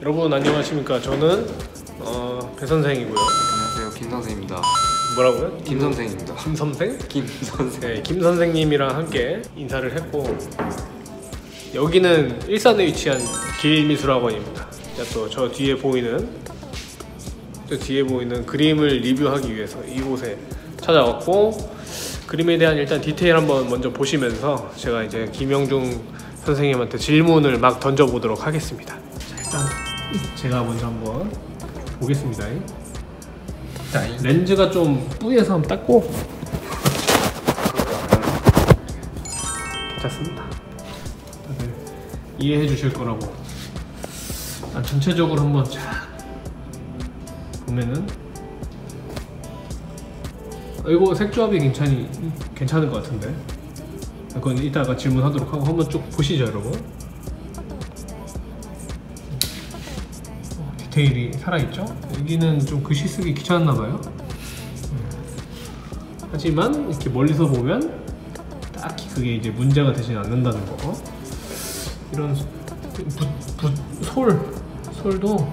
여러분 안녕하십니까. 저는 배선생이고요. 안녕하세요, 김선생입니다. 뭐라고요? 김선생입니다. 김선생? 김선생. 네, 김선생님이랑 함께 인사를 했고, 여기는 일산에 위치한 길미술학원입니다. 또 저 뒤에 보이는 그림을 리뷰하기 위해서 이곳에 찾아왔고, 그림에 대한 일단 디테일 한번 먼저 보시면서 제가 이제 김영중 선생님한테 질문을 막 던져보도록 하겠습니다. 일단 제가 먼저 한번 보겠습니다. 일단 렌즈가 좀 뿌얘서 한번 닦고. 괜찮습니다. 다들 이해해 주실 거라고. 일단 전체적으로 한번 쫙 보면은, 이거 색조합이 괜찮은 것 같은데, 그건 이따가 질문하도록 하고 한번 쭉 보시죠 여러분. 디테일이 살아있죠? 여기는 좀 글씨 쓰기 귀찮았나봐요. 하지만 이렇게 멀리서 보면 딱히 그게 이제 문제가 되진 않는다는 거. 이런 솔도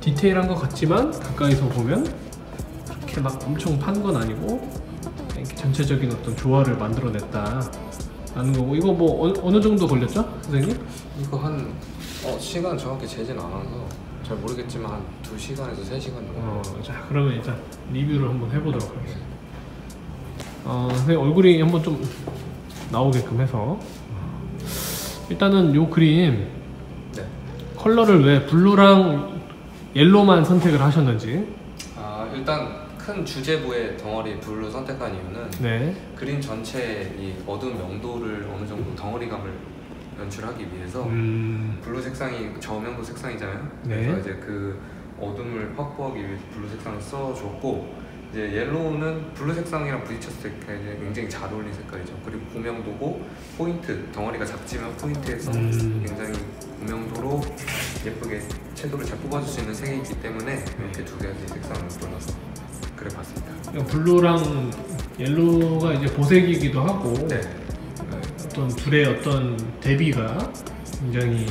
디테일한 것 같지만 가까이서 보면 이렇게 막 엄청 판 건 아니고 이렇게 전체적인 어떤 조화를 만들어냈다 라는 거고. 이거 뭐 어느 정도 걸렸죠? 선생님? 이거 한 시간 정확히 재진 않아서 잘 모르겠지만 한 2시간에서 3시간 정도. 자, 그러면 일단 리뷰를 한번 해보도록 하겠습니다. 선생님 얼굴이 한번 좀 나오게끔 해서, 일단은 요 그림 네. 컬러를 왜 블루랑 옐로만 선택을 하셨는지. 일단 큰 주제부의 덩어리 블루 선택한 이유는 네. 그림 전체의 이 어두운 명도를 어느 정도 덩어리감을 연출하기 위해서 블루 색상이 저명도 색상이잖아요. 네. 그래서 이제 그 어둠을 확보하기 위해 블루 색상을 써줬고, 이제 옐로우는 블루 색상이랑 부딪혔을 때 굉장히 잘 어울리는 색깔이죠. 그리고 고명도고 포인트, 덩어리가 작지만 포인트에서 굉장히 고명도로 예쁘게 채도를 잘 뽑아줄 수 있는 색이기 때문에 이렇게 두 가지 색상을 골라서 그래 봤습니다. 블루랑 옐로우가 이제 보색이기도 하고 네. 어떤 둘의 어떤 대비가 굉장히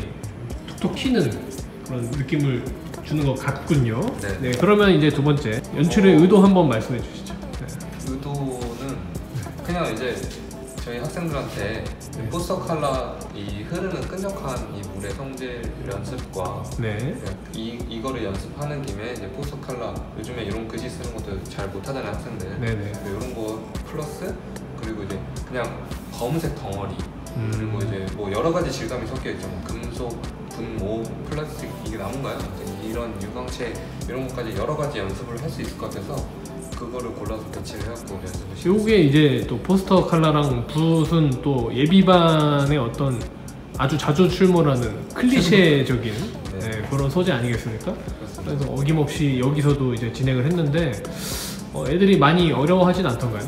톡톡 튀는 그런 느낌을 주는 것 같군요. 네. 네, 그러면 이제 두 번째 연출의 의도 한번 말씀해 주시죠. 네. 의도는 그냥 이제 저희 학생들한테 네. 포스터 컬러 이 흐르는 끈적한 이 물의 성질 연습과 네. 이거를 연습하는 김에 이제 포스터 컬러, 요즘에 이런 글씨 쓰는 것도 잘 못하잖아요 학생들. 네네. 이런 거 플러스, 그리고 이제 그냥 검은색 덩어리 그리고 이제 뭐 여러 가지 질감이 섞여 있죠. 금속, 분모, 플라스틱, 이게 나무인가요? 이런 유광체 이런 것까지 여러 가지 연습을 할 수 있을 것 같아서 그거를 골라서 배치를 해갖고 연습을 시켰어요. 이게 이제 또 포스터 칼라랑 무슨 또 예비반의 어떤 아주 자주 출몰하는 클리셰적인 네. 네, 그런 소재 아니겠습니까? 그렇습니다. 그래서 어김없이 여기서도 이제 진행을 했는데 애들이 많이 어려워하진 않던가요?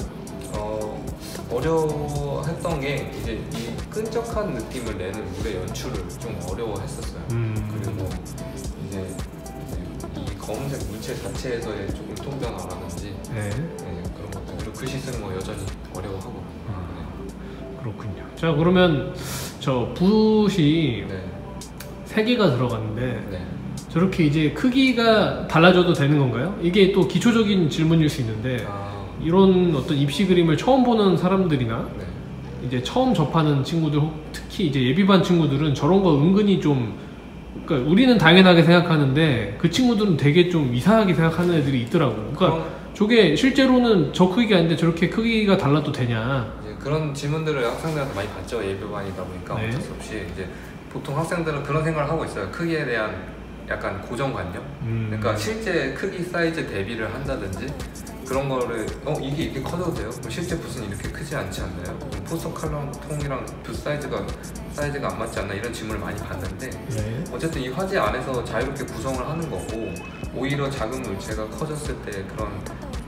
어려워했던 게 이제 이 끈적한 느낌을 내는 물의 연출을 좀 어려워했었어요. 그리고 이제 이 검은색 물체 자체에서의 조금 통변화라든지 네. 네, 그런 것들, 그리고 글씨 쓰는 거 여전히 어려워하고. 네. 그렇군요. 자, 그러면 저 붓이 네. 3개가 들어갔는데 네. 저렇게 이제 크기가 달라져도 되는 건가요? 이게 또 기초적인 질문일 수 있는데 이런 어떤 입시 그림을 처음 보는 사람들이나 네. 이제 처음 접하는 친구들, 특히 이제 예비반 친구들은 저런 거 은근히 좀, 그러니까 우리는 당연하게 생각하는데 그 친구들은 되게 좀 이상하게 생각하는 애들이 있더라고요. 그러니까 저게 실제로는 저 크기가 아닌데 저렇게 크기가 달라도 되냐, 이제 그런 질문들을 학생들한테 많이 받죠. 예비반이다 보니까 네. 어쩔 수 없이 이제 보통 학생들은 그런 생각을 하고 있어요. 크기에 대한 약간 고정관념. 그러니까 실제 크기 사이즈 대비를 한다든지 그런 거를 이게 이렇게 커져도 돼요? 그럼 실제 붓은 이렇게 크지 않지 않나요? 포스터 칼럼 통이랑 붓 사이즈가 안 맞지 않나, 이런 질문을 많이 받는데 네. 어쨌든 이 화재 안에서 자유롭게 구성을 하는 거고, 오히려 작은 물체가 커졌을 때 그런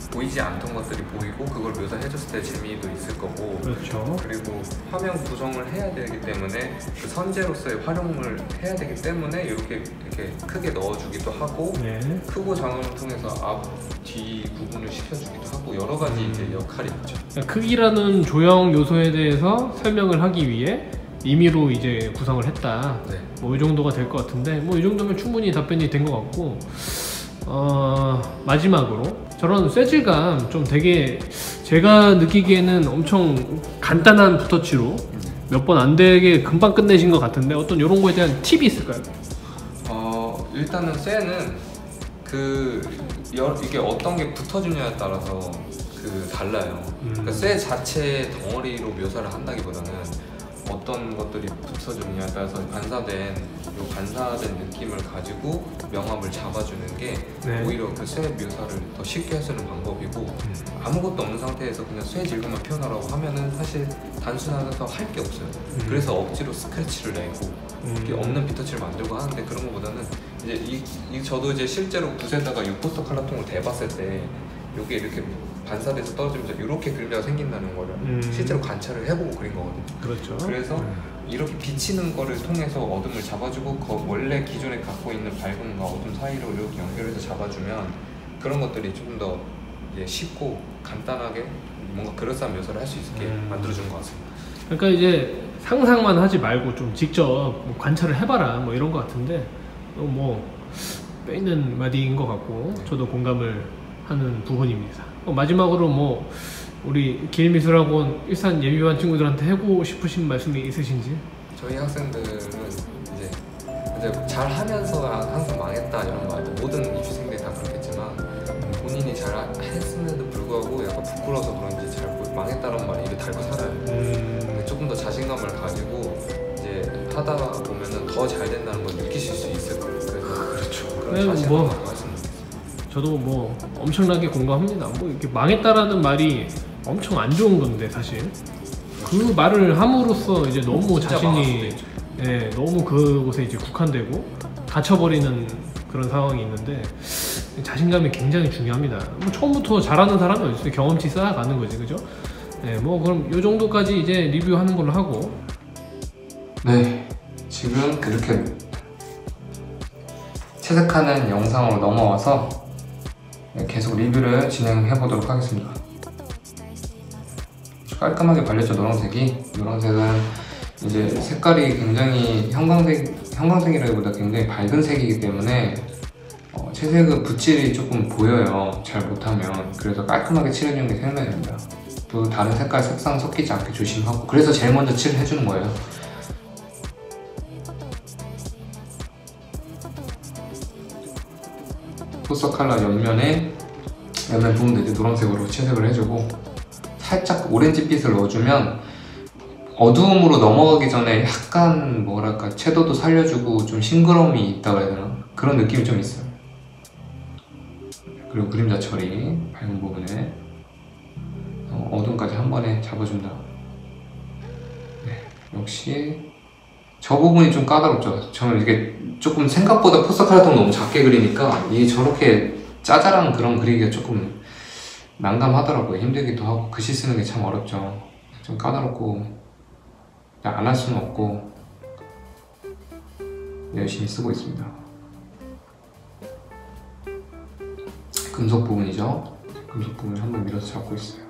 보이지 않던 것들이 보이고 그걸 묘사해줬을 때 재미도 있을 거고. 그렇죠. 그리고 화면 구성을 해야 되기 때문에 그 선재로서의 활용을 해야 되기 때문에 이렇게 크게 넣어주기도 하고 네. 크고 작은 을 통해서 앞, 뒤 구분을 시켜주기도 하고 여러 가지 이제 역할이 있죠. 크기라는 조형 요소에 대해서 설명을 하기 위해 임의로 이제 구성을 했다. 네. 뭐 이 정도가 될 것 같은데, 뭐 이 정도면 충분히 답변이 된 것 같고, 마지막으로 저런 쇠질감 좀 되게 제가 느끼기에는 엄청 간단한 붓터치로 몇 번 안 되게 금방 끝내신 것 같은데 어떤 이런 거에 대한 팁이 있을까요? 일단은 쇠는 이게 어떤 게 붙어주냐에 따라서 달라요. 그러니까 쇠 자체의 덩어리로 묘사를 한다기보다는 어떤 것들이 붙어주느냐에 따라서 반사된 느낌을 가지고 명암을 잡아주는 게 네. 오히려 그 쇠 묘사를 더 쉽게 해주는 방법이고, 아무것도 없는 상태에서 그냥 쇠 질감만 표현하라고 하면은 사실 단순하면서 할 게 없어요. 그래서 억지로 스크래치를 내고 없는 붓터치를 만들고 하는데, 그런 것보다는 이제 저도 이제 실제로 붓에다가 유포스터 칼라통을 대봤을 때 요게 이렇게 반사돼서 떨어지면서 이렇게 그림자가 생긴다는 거를 실제로 관찰을 해보고 그린 거거든요. 그렇죠. 그래서 이렇게 비치는 거를 통해서 어둠을 잡아주고 원래 기존에 갖고 있는 밝음과 어둠 사이로 이렇게 연결해서 잡아주면 그런 것들이 조금 더 쉽고 간단하게 뭔가 그럴싸한 묘사를 할 수 있게 만들어준 것 같습니다. 그러니까 이제 상상만 하지 말고 좀 직접 뭐 관찰을 해봐라 뭐 이런 것 같은데, 뭐 빼는 말인 것 같고 저도 공감을 하는 부분입니다. 마지막으로 뭐 우리 기일미술학원 일산 예비반 친구들한테 하고 싶으신 말씀이 있으신지? 저희 학생들은 이제 잘하면서 항상 망했다 이런 말도 모든 입시생들이 다 그렇겠지만, 본인이 잘했음에도 불구하고 약간 부끄러워서 그런지 잘 망했다는 말이 입에 달고 살아요. 조금 더 자신감을 가지고 이제 하다 보면은 더 잘 된다는 걸 느끼실 수 있을 거예요. 그렇죠. 그런 자신감을 가지고. 저도 뭐 엄청나게 공감합니다. 뭐 이렇게 망했다라는 말이 엄청 안 좋은 건데, 사실 그 말을 함으로써 이제 너무 자신이 너무 그곳에 이제 국한되고 갇혀버리는 그런 상황이 있는데, 자신감이 굉장히 중요합니다. 뭐 처음부터 잘하는 사람은 어딨어요. 경험치 쌓아가는 거지, 그죠? 네, 뭐 그럼 요 정도까지 이제 리뷰하는 걸로 하고, 네, 지금 그렇게 채색하는 영상으로 넘어와서 계속 리뷰를 진행해 보도록 하겠습니다. 깔끔하게 발렸죠, 노란색이. 노란색은 이제 색깔이 굉장히 형광색이라기보다 굉장히 밝은 색이기 때문에 채색은 붓질이 조금 보여요, 잘 못하면. 그래서 깔끔하게 칠해주는 게 생명입니다. 또 다른 색깔 색상 섞이지 않게 조심하고, 그래서 제일 먼저 칠해주는 거예요. 포스터 컬러 옆면 부분도 이제 노란색으로 채색을 해주고, 살짝 오렌지빛을 넣어주면 어두움으로 넘어가기 전에 약간 뭐랄까 채도도 살려주고 좀 싱그러움이 있다고 해야 되나? 그런 느낌이 좀 있어요. 그리고 그림자 처리, 밝은 부분에 어둠까지 한 번에 잡아준다. 네, 역시 저 부분이 좀 까다롭죠. 저는 이게 조금 생각보다 포스터 칼라통 너무 작게 그리니까 이 저렇게 짜잘한 그런 그리기가 조금 난감하더라고요. 힘들기도 하고 글씨 쓰는 게 참 어렵죠. 좀 까다롭고 안 할 수는 없고 열심히 쓰고 있습니다. 금속 부분이죠. 금속 부분을 한번 밀어서 잡고 있어요.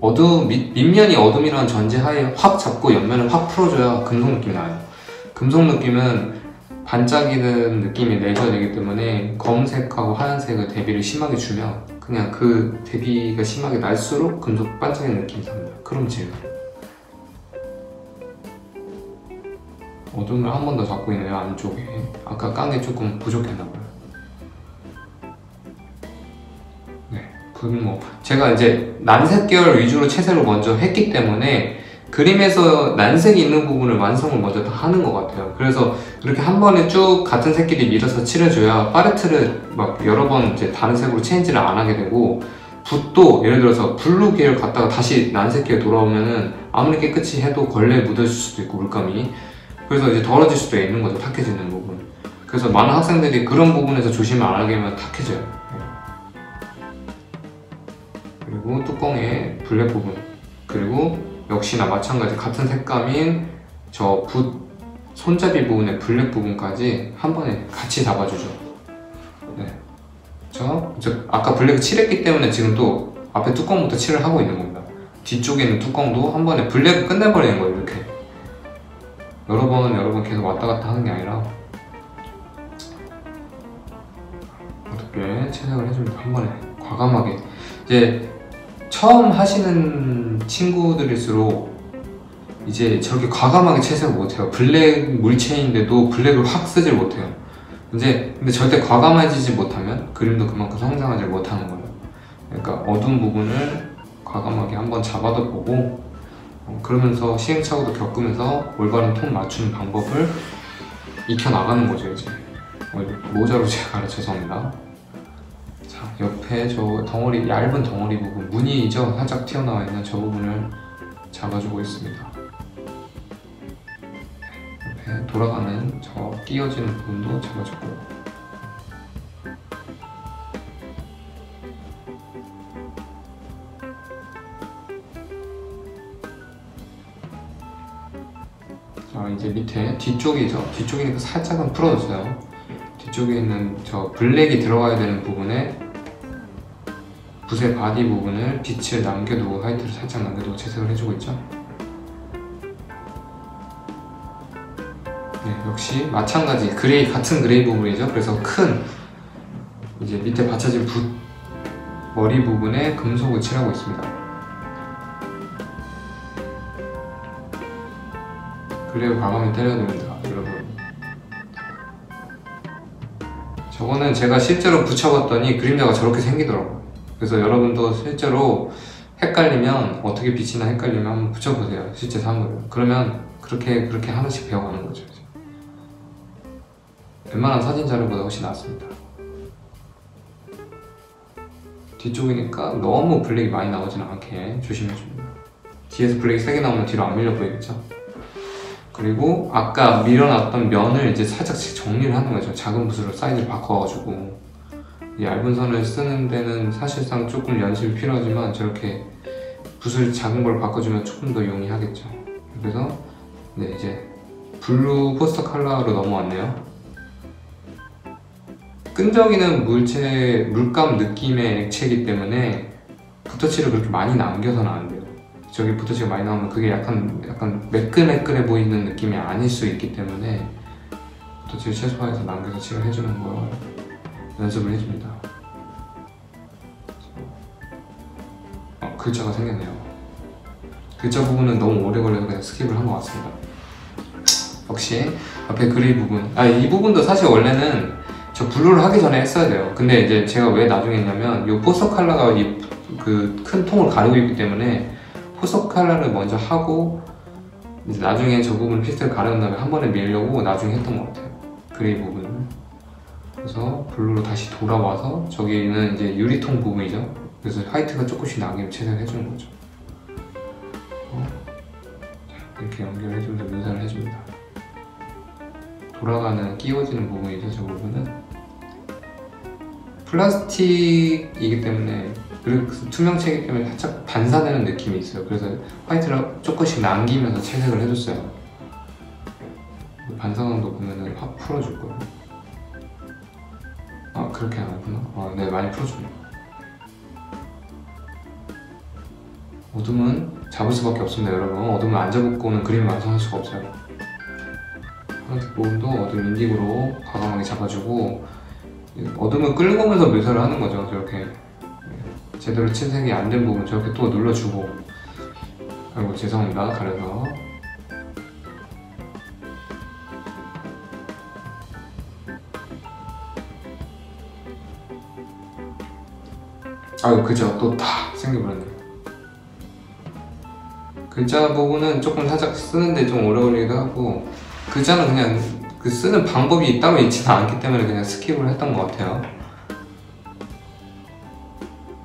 어둠, 밑면이 어둠이라는 전제하에 확 잡고 옆면을 확 풀어줘야 금속 느낌이 나요. 금속 느낌은 반짝이는 느낌이 내셔야 되기 때문에 검은색하고 하얀색을 대비를 심하게 주면 그냥 그 대비가 심하게 날수록 금속 반짝이는 느낌이 납니다. 그럼 제가 어둠을 한 번 더 잡고 있네요, 안쪽에. 아까 깐 게 조금 부족했나봐요. 네, 제가 이제 난색 계열 위주로 채색을 먼저 했기 때문에 그림에서 난색이 있는 부분을 완성을 먼저 다 하는 것 같아요. 그래서 이렇게 한 번에 쭉 같은 색끼리 밀어서 칠해줘야 팔레트를 막 여러 번 이제 다른 색으로 체인지를 안 하게 되고, 붓도 예를 들어서 블루 계열 갔다가 다시 난색 계열 돌아오면은 아무리 깨끗이 해도 걸레에 묻어질 수도 있고 물감이, 그래서 이제 더러질 수도 있는 거죠, 탁해지는 부분. 그래서 많은 학생들이 그런 부분에서 조심을 안 하게 하면 탁해져요. 그리고 뚜껑의 블랙 부분, 그리고 역시나 마찬가지 같은 색감인 저 붓 손잡이 부분의 블랙 부분까지 한 번에 같이 잡아주죠. 네, 저 아까 블랙 칠했기 때문에 지금 또 앞에 뚜껑부터 칠을 하고 있는 겁니다. 뒤쪽에 있는 뚜껑도 한 번에 블랙을 끝내버리는 거예요, 이렇게. 여러 번 계속 왔다 갔다 하는 게 아니라 어떻게 채색을 해줍니다. 한 번에 과감하게. 이제 처음 하시는 친구들일수록 이제 저렇게 과감하게 채색을 못해요. 블랙 물체인데도 블랙을 확 쓰질 못해요. 이제 근데 절대 과감해지지 못하면 그림도 그만큼 성장하지 못하는 거예요. 그러니까 어두운 부분을 과감하게 한번 잡아도 보고, 그러면서 시행착오도 겪으면서 올바른 톤 맞추는 방법을 익혀나가는 거죠. 이제 모자로 제가 가르쳐서입니다. 자, 옆에 저 덩어리, 얇은 덩어리 부분, 무늬이죠? 살짝 튀어나와 있는 저 부분을 잡아주고 있습니다. 옆에 돌아가는 저 끼어지는 부분도 잡아주고, 이제 밑에 뒤쪽이죠. 뒤쪽이니까 살짝은 풀어줬어요. 뒤쪽에 있는 저 블랙이 들어가야 되는 부분에 붓의 바디 부분을 빛을 남겨두고, 화이트를 살짝 남겨두고 채색을 해주고 있죠. 네, 역시 마찬가지 그레이, 같은 그레이 부분이죠. 그래서 큰 이제 밑에 받쳐진 붓 머리 부분에 금속을 칠하고 있습니다. 블랙을 과감히 때려야 됩니다, 여러분. 저거는 제가 실제로 붙여봤더니 그림자가 저렇게 생기더라고요. 그래서 여러분도 실제로 헷갈리면, 어떻게 빛이나 헷갈리면 한번 붙여보세요, 실제 사물을. 그러면 그렇게 하나씩 배워가는 거죠. 웬만한 사진 자료보다 훨씬 낫습니다. 뒤쪽이니까 너무 블랙이 많이 나오지는 않게 조심해줍니다. 뒤에서 블랙이 세게 나오면 뒤로 안 밀려 보이겠죠? 그리고 아까 밀어놨던 면을 이제 살짝씩 정리를 하는 거죠. 작은 붓으로 사이즈를 바꿔가지고. 이 얇은 선을 쓰는 데는 사실상 조금 연습이 필요하지만 저렇게 붓을 작은 걸 바꿔주면 조금 더 용이하겠죠. 그래서 네, 이제 블루 포스터 컬러로 넘어왔네요. 끈적이는 물체, 물감 느낌의 액체이기 때문에 붓터치를 그렇게 많이 남겨서는 안 돼요. 저기 붓터치가 많이 나오면 그게 약간 매끈매끈해 보이는 느낌이 아닐 수 있기 때문에 붓터치를 최소화해서 남겨서 칠을 해주는 걸 연습을 해줍니다. 글자가 생겼네요. 글자 부분은 너무 오래 걸려서 그냥 스킵을 한 것 같습니다. 역시 앞에 그레이 부분, 이 부분도 사실 원래는 저 블루를 하기 전에 했어야 돼요. 근데 이제 제가 왜 나중에 했냐면, 이 포스터 컬러가 그 큰 통을 가리고 있기 때문에 포스터 컬러를 먼저 하고 이제 나중에 저 부분 픽셀을 가른 다음에 한 번에 밀려고 나중에 했던 것 같아요, 그레이 부분을. 그래서 블루로 다시 돌아와서 저기는 이제 유리통 부분이죠. 그래서 화이트가 조금씩 나게 채색을 해주는 거죠. 이렇게 연결을 해주면서 묘사를 해줍니다. 돌아가는, 끼워지는 부분이죠, 저 부분은. 플라스틱이기 때문에, 그리고 투명체이기 때문에 살짝 반사되는 느낌이 있어요. 그래서 화이트를 조금씩 남기면서 채색을 해줬어요. 반사광도 보면은 확 풀어줄 거예요. 아, 그렇게 안 했구나. 아, 네, 많이 풀어줍니다. 어둠은 잡을 수밖에 없습니다, 여러분. 어둠을 안 잡고는 그림을 완성할 수가 없어요. 파란색 부분도 어둠 인디고로 과감하게 잡아주고, 어둠을 끌고 오면서 묘사를 하는 거죠, 저렇게. 제대로 채색이 안 된 부분 저렇게 또 눌러주고. 아이고, 죄송합니다. 가려서. 아이고, 그죠, 또 다 생겨버렸네요. 글자 부분은 조금 살짝 쓰는데 좀 오래 걸리기도 하고, 글자는 그냥 그 쓰는 방법이 따로 있지는 않기 때문에 그냥 스킵을 했던 것 같아요.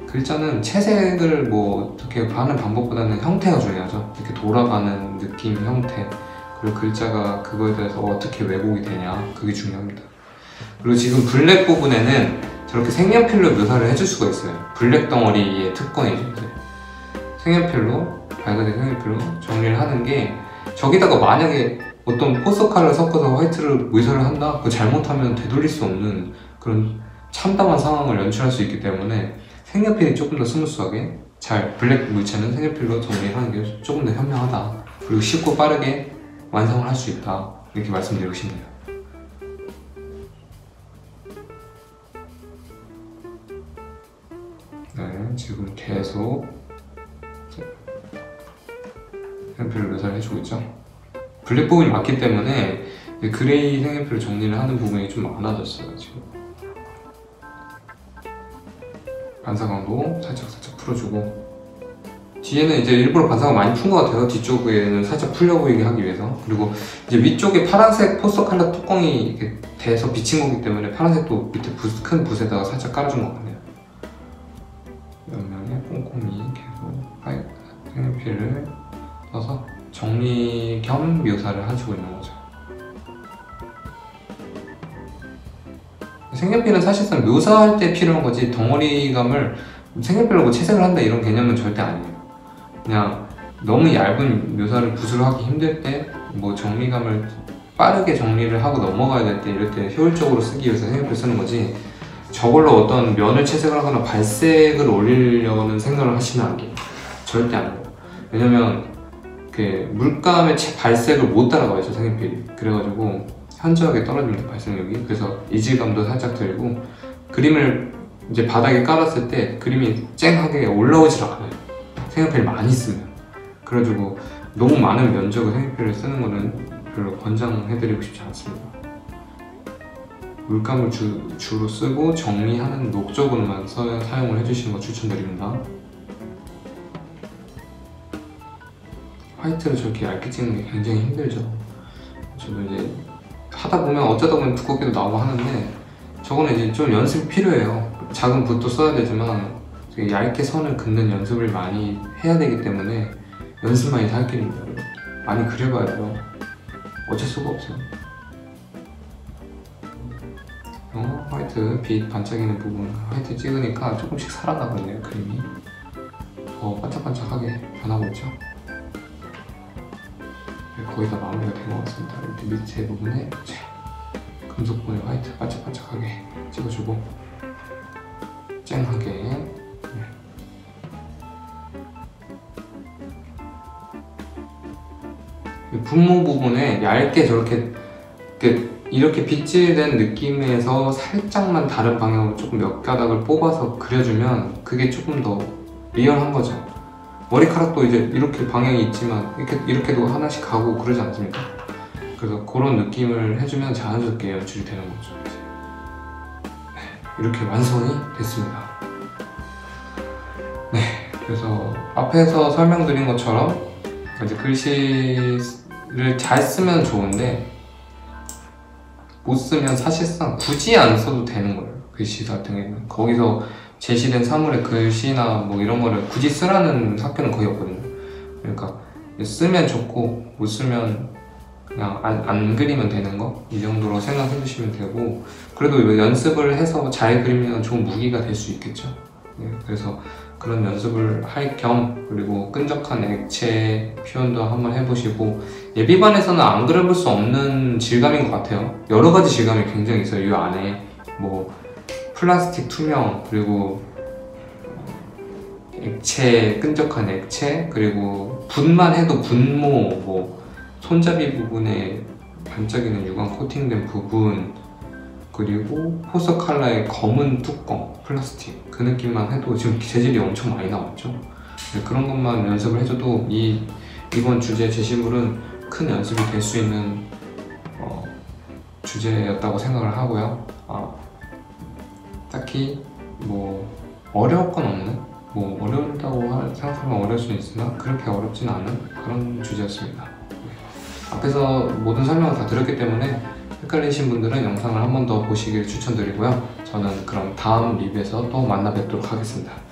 글자는 채색을 뭐 어떻게 하는 방법보다는 형태가 중요하죠. 이렇게 돌아가는 느낌, 형태, 그리고 글자가 그거에 대해서 어떻게 왜곡이 되냐, 그게 중요합니다. 그리고 지금 블랙 부분에는 저렇게 색연필로 묘사를 해줄 수가 있어요. 블랙 덩어리의 특권이죠. 색연필로, 밝은색 색연필로 정리를 하는 게, 저기다가 만약에 어떤 포스터 컬러를 섞어서 화이트를 묘사를 한다? 그거 잘못하면 되돌릴 수 없는 그런 참담한 상황을 연출할 수 있기 때문에 색연필이 조금 더 스무스하게, 잘, 블랙 물체는 색연필로 정리하는 게 조금 더 현명하다. 그리고 쉽고 빠르게 완성을 할 수 있다, 이렇게 말씀드리고 싶네요. 네, 지금 계속 색연필을 묘사를 해주고 있죠. 블랙 부분이 많기 때문에 그레이 색연필을 정리를 하는 부분이 좀 많아졌어요. 지금 반사광도 살짝 풀어주고, 뒤에는 이제 일부러 반사가 많이 푼 것 같아요. 뒤쪽에는 살짝 풀려 보이게 하기 위해서. 그리고 이제 위쪽에 파란색 포스터 칼라 뚜껑이 이렇게 돼서 비친 거기 때문에 파란색도 밑에 큰 붓에다가 살짝 깔아준 것 같네요. 옆면에 꼼꼼히 계속 파이프 색연필을 써서 정리 겸 묘사를 하시고 있는 거죠. 색연필은 사실상 묘사할 때 필요한 거지 덩어리감을 색연필로 채색을 한다 이런 개념은 절대 아니에요. 그냥 너무 얇은 묘사를 붓으로 하기 힘들 때, 뭐 정리감을 빠르게 정리를 하고 넘어가야 될 때, 이럴 때 효율적으로 쓰기 위해서 색연필 쓰는 거지, 저걸로 어떤 면을 채색을 하거나 발색을 올리려는 생각을 하시면 안 돼요. 절대 안 돼요. 왜냐면 그 물감의 발색을 못 따라가요, 저 색연필이. 그래가지고 현저하게 떨어집니다, 발색력이. 그래서 이질감도 살짝 들고, 그림을 이제 바닥에 깔았을 때 그림이 쨍하게 올라오질 않아요, 색연필 많이 쓰면. 그래가지고 너무 많은 면적의 색연필을 쓰는 거는 별로 권장해드리고 싶지 않습니다. 물감을 주로 쓰고 정리하는 목적으로만 사용을 해주시는 거 추천드립니다. 화이트를 저렇게 얇게 찍는 게 굉장히 힘들죠. 저도 이제 하다 보면 어쩌다 보면 두껍게도 나오고 하는데, 저거는 이제 좀 연습이 필요해요. 작은 붓도 써야 되지만 되게 얇게 선을 긋는 연습을 많이 해야 되기 때문에 연습만이 다 할 길입니다. 많이 그려봐야 돼요. 어쩔 수가 없어요. 화이트 빛 반짝이는 부분 화이트 찍으니까 조금씩 살아나거든요. 그림이 더 반짝반짝하게 변하고 있죠. 거의 다 마무리가 된 것 같습니다. 이렇게 밑에 부분에 금속분의 화이트 반짝반짝하게 찍어주고, 쨍하게. 분모 부분에 얇게 저렇게 이렇게 빗질된 느낌에서 살짝만 다른 방향으로 조금 몇 가닥을 뽑아서 그려주면 그게 조금 더 리얼한 거죠. 머리카락도 이제 이렇게 방향이 있지만 이렇게도 하나씩 가고 그러지 않습니까? 그래서 그런 느낌을 해주면 자연스럽게 연출이 되는 거죠. 이렇게 완성이 됐습니다. 네, 그래서 앞에서 설명드린 것처럼 이제 글씨를 잘 쓰면 좋은데 못 쓰면 사실상 굳이 안 써도 되는 거예요. 글씨 같은 경우는 거기서 제시된 사물의 글씨나 뭐 이런 거를 굳이 쓰라는 학교는 거의 없거든요. 그러니까 쓰면 좋고 못 쓰면 그냥 안 그리면 되는 거? 이 정도로 생각해 주시면 되고, 그래도 연습을 해서 잘 그리면 좋은 무기가 될 수 있겠죠. 네, 그래서 그런 연습을 할 겸, 그리고 끈적한 액체 표현도 한번 해보시고, 예비반에서는 안 그려볼 수 없는 질감인 것 같아요. 여러 가지 질감이 굉장히 있어요. 이 안에 뭐 플라스틱 투명, 그리고 액체, 끈적한 액체, 그리고 붓만 해도 분모, 뭐 손잡이 부분에 반짝이는 유광 코팅된 부분, 그리고 포스터 컬러의 검은 뚜껑, 플라스틱 그 느낌만 해도 지금 재질이 엄청 많이 나왔죠. 그런 것만 연습을 해줘도 이번 주제 제시물은 큰 연습이 될 수 있는 주제였다고 생각을 하고요. 딱히 뭐 어려울 건 없는, 뭐 어렵다고 생각하면 어려울 수는 있으나 그렇게 어렵진 않은 그런 주제였습니다. 앞에서 모든 설명을 다 드렸기 때문에 헷갈리신 분들은 영상을 한 번 더 보시길 추천드리고요. 저는 그럼 다음 리뷰에서 또 만나 뵙도록 하겠습니다.